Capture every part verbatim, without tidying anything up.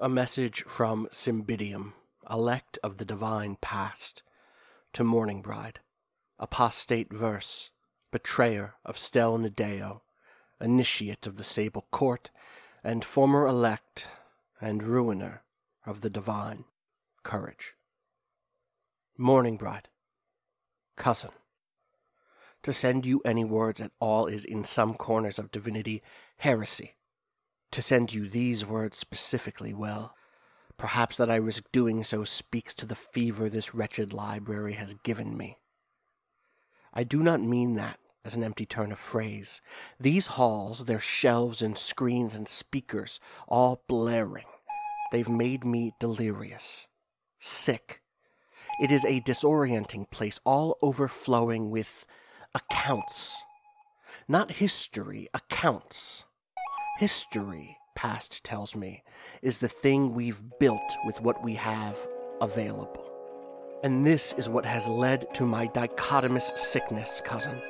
A message from Cymbidium, elect of the divine past, to Morning Bride, apostate verse, betrayer of Stelnadeo, initiate of the sable court, and former elect and ruiner of the divine courage. Morning Bride, cousin, to send you any words at all is in some corners of divinity heresy. To send you these words specifically, well, perhaps that I risk doing so speaks to the fever this wretched library has given me. I do not mean that as an empty turn of phrase. These halls, their shelves and screens and speakers, all blaring, they've made me delirious, sick. It is a disorienting place, all overflowing with accounts. Not history, accounts. History, past tells me, is the thing we've built with what we have available. And this is what has led to my dichotomous sickness, cousin.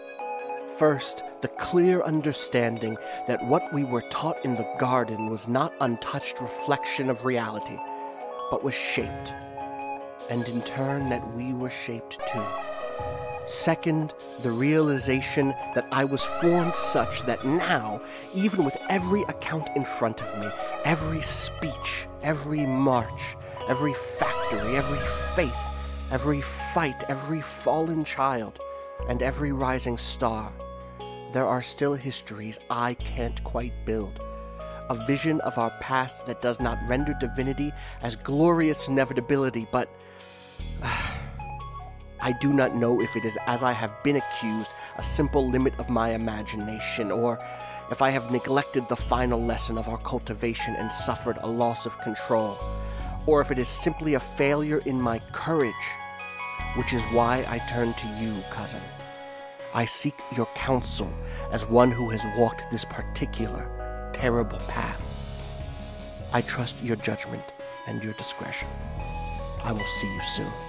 First, the clear understanding that what we were taught in the garden was not untouched reflection of reality, but was shaped, and in turn that we were shaped too. Second, the realization that I was formed such that now, even with every account in front of me, every speech, every march, every factory, every faith, every fight, every fallen child, and every rising star, there are still histories I can't quite build. A vision of our past that does not render divinity as glorious inevitability, but Uh, I do not know if it is, as I have been accused, a simple limit of my imagination, or if I have neglected the final lesson of our cultivation and suffered a loss of control, or if it is simply a failure in my courage, which is why I turn to you, cousin. I seek your counsel as one who has walked this particular, terrible path. I trust your judgment and your discretion. I will see you soon.